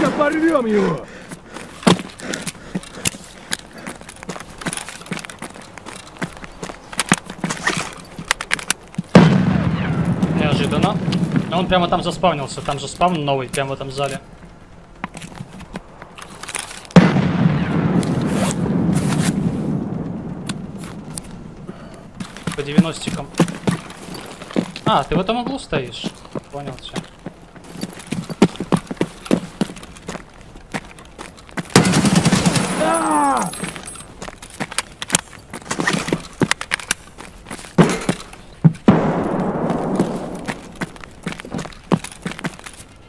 Давай-ка порвем его! Неожиданно. Но он прямо там заспавнился. Там же спавн новый, прямо в этом зале. По 90-кам. А, ты в этом углу стоишь? Понял, все.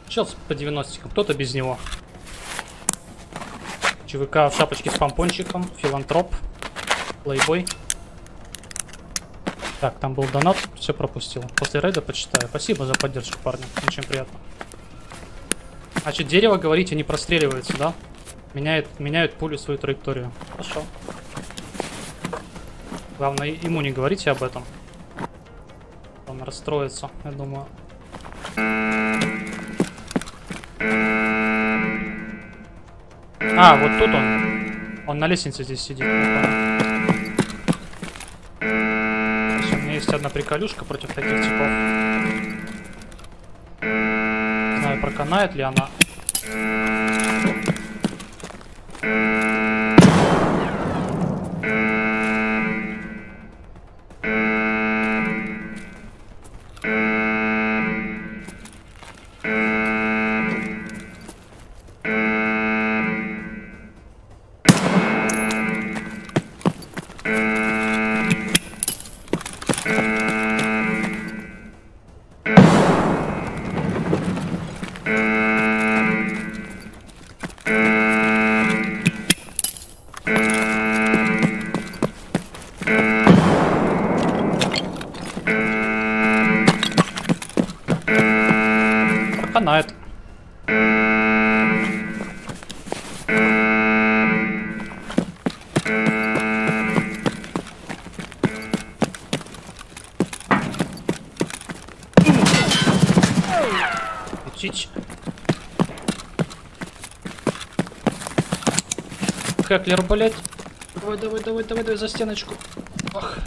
Сейчас по 90-кам, кто-то без него. ЧВК в шапочке с помпончиком, филантроп, плейбой. Так, там был донат, все пропустил. После рейда почитаю. Спасибо за поддержку, парни, очень приятно. Значит, дерево, говорите, не простреливается, да? Меняет пулю свою траекторию. Хорошо. Главное, ему не говорите об этом. Он расстроится, я думаю. А, вот тут он. Он на лестнице здесь сидит. Значит, у меня есть одна приколюшка против таких типов. Не знаю, проканает ли она. Хэклер, блять. Давай, давай, давай, давай, давай за стеночку. Ах.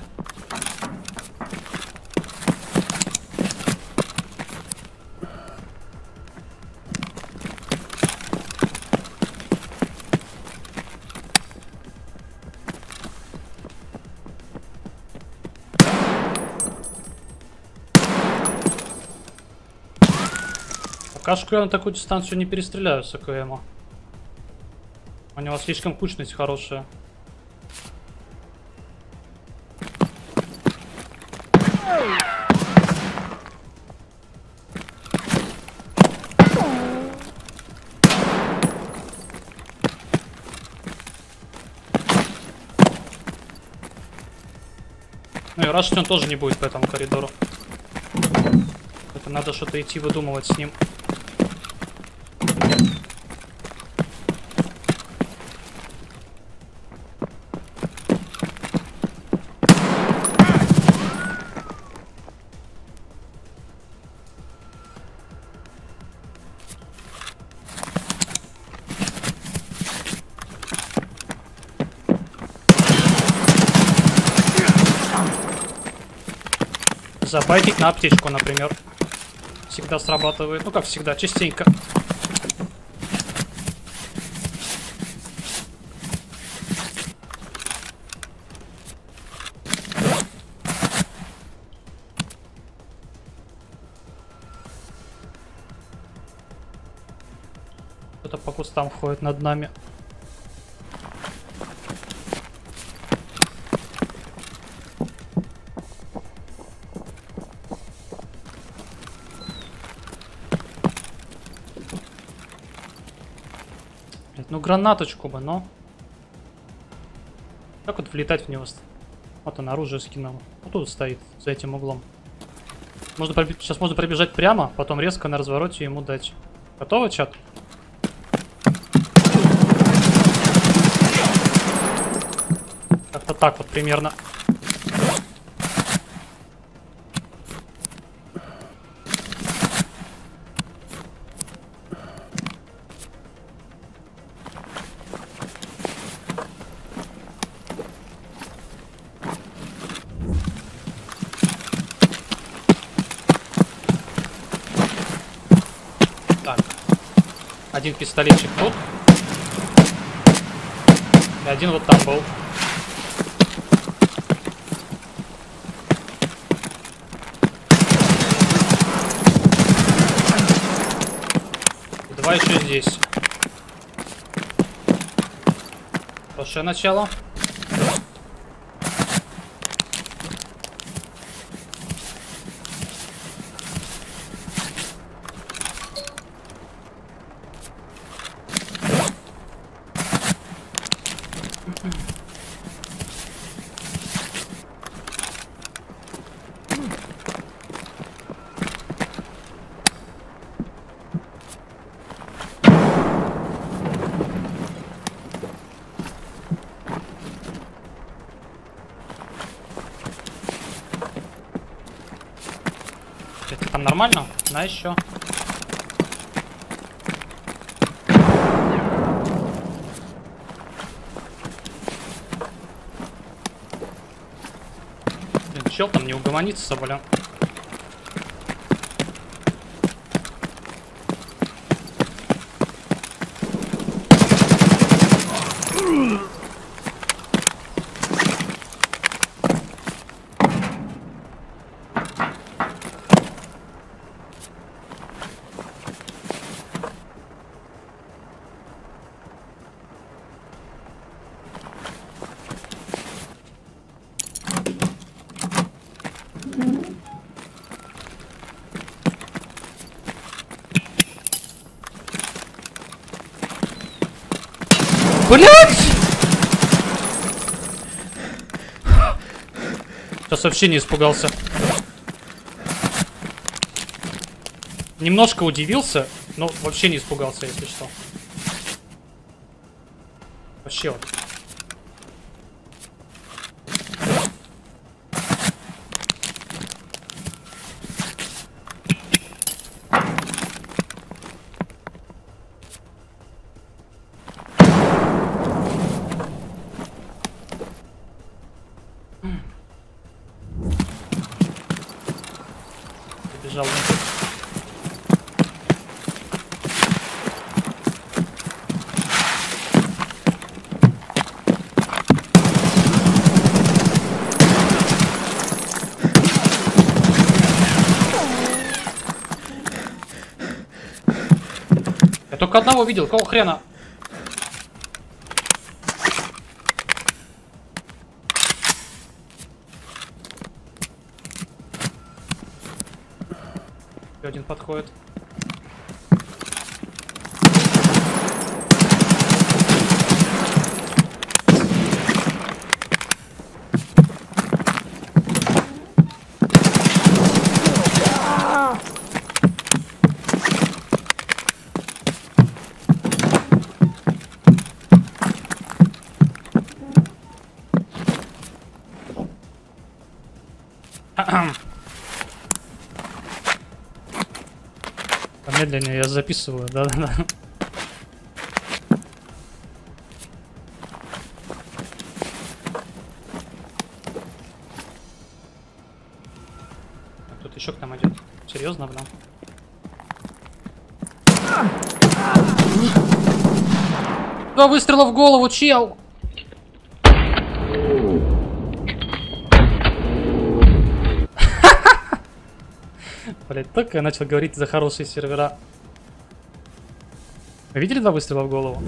Пока что я на такую дистанцию не перестреляю с АКМ. У него слишком кучность хорошая. Ну и раз, что он тоже не будет по этому коридору. Это надо что-то идти выдумывать с ним. Забайтить на аптечку, например. Всегда срабатывает. Ну как всегда, частенько. Кто-то по кустам ходит над нами. Гранаточку бы, но... Как вот влетать в него? Вот он оружие скинул. Вот тут стоит, за этим углом. Можно проб... Сейчас можно пробежать прямо, потом резко на развороте ему дать. Готово, чат? Как-то так вот примерно. Один пистолетчик тут. И один вот там был. Два еще здесь. Хорошее начало. Там нормально? На еще. Блин, чел там не угомонится, блин. Блять! Сейчас вообще не испугался. Немножко удивился, но вообще не испугался, если что. Вообще вот. Я только одного видел, какого хрена? Один подходит. Медленнее я записываю, да-да-да. Тут еще к нам идет. Серьезно, блин? Два выстрела в голову, чел! Блять, только я начал говорить за хорошие сервера. Вы видели два выстрела в голову?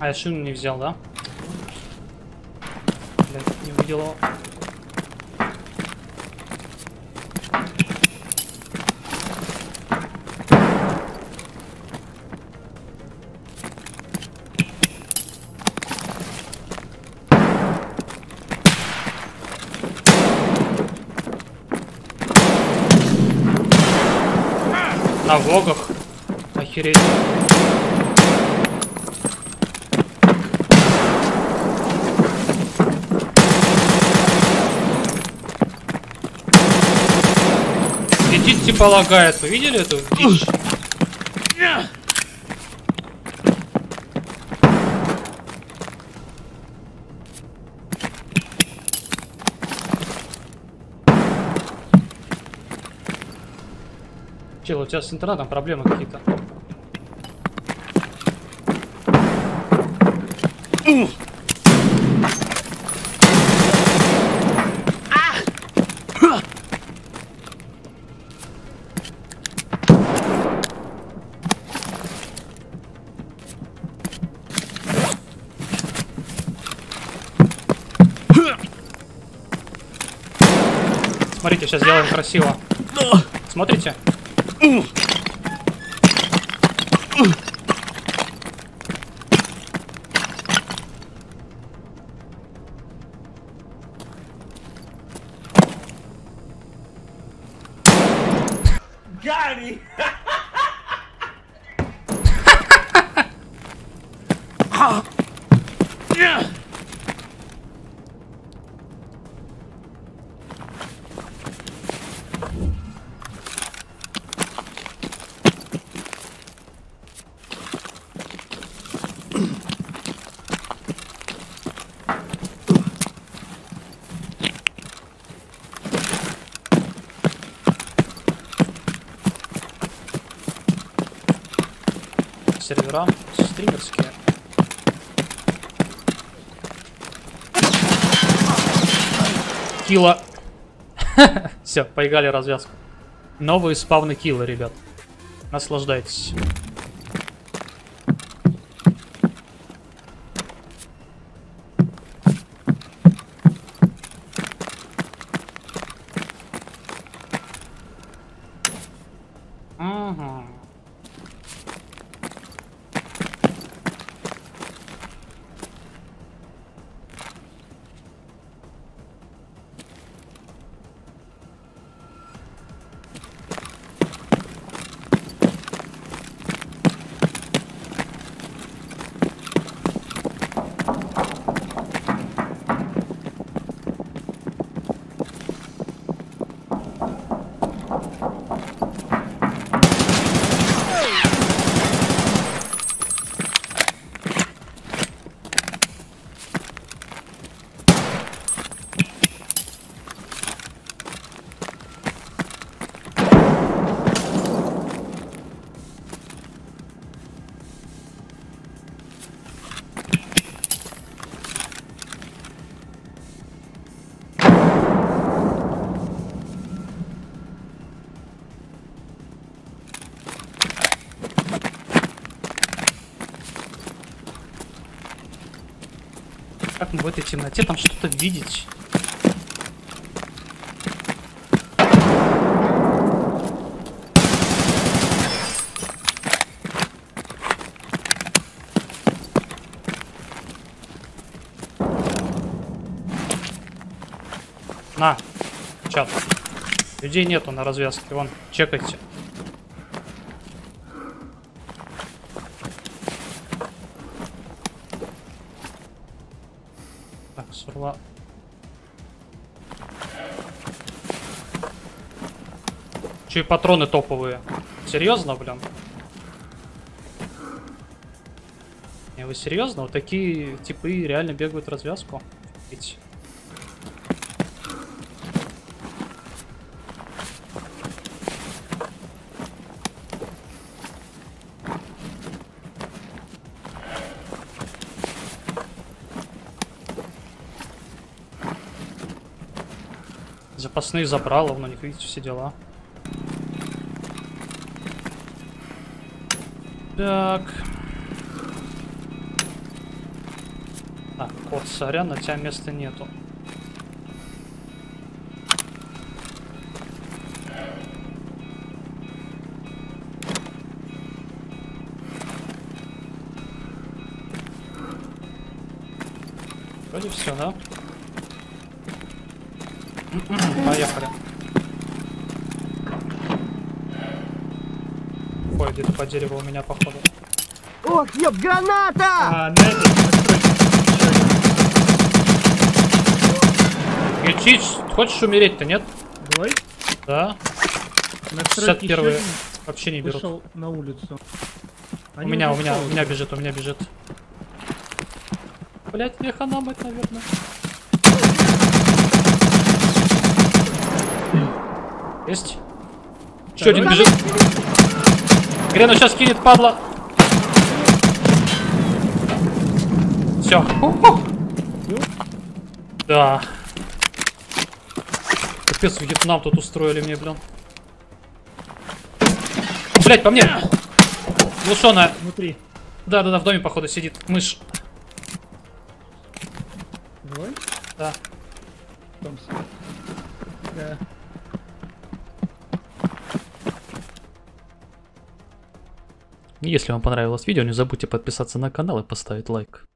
А я шину не взял, да? Блять, не увидел его. На вогах. Охереть. Сидит типа лагает. Вы видели эту дичь? Чел, у тебя с интернетом проблемы какие-то. Смотрите, сейчас сделаем красиво. Смотрите. Гарри! Сервера стримерские. Килла. Все, поиграли развязку. Новые спавны килла, ребят. Наслаждайтесь. Как мы в этой темноте там что-то видеть? На, чат. Людей нету на развязке, вон, чекайте. Сурла. Че и патроны топовые. Серьезно, блин? Не, вы серьезно? Вот такие типы реально бегают развязку. Ведь... Запасные забрала, но не видите все дела. Так. Так, кот, сорян, на тебя места нету. Вроде все, да? Поехали. Ой, где-то по дереву у меня, походу. Ох, ёб, граната! Ючич, хочешь умереть-то, нет? Давай. Да. 61-е вообще не берут. На улицу. У меня бежит. Блять, мне хана быть, наверное. Есть? Еще один бежит. Грену сейчас кинет, падла. Все. Да. Капец, Вьетнам тут устроили мне, блин. Блять, по мне. Глушеная. Внутри. Да-да-да, в доме, походу, сидит мышь. Двое? Да. Да. Если вам понравилось видео, не забудьте подписаться на канал и поставить лайк.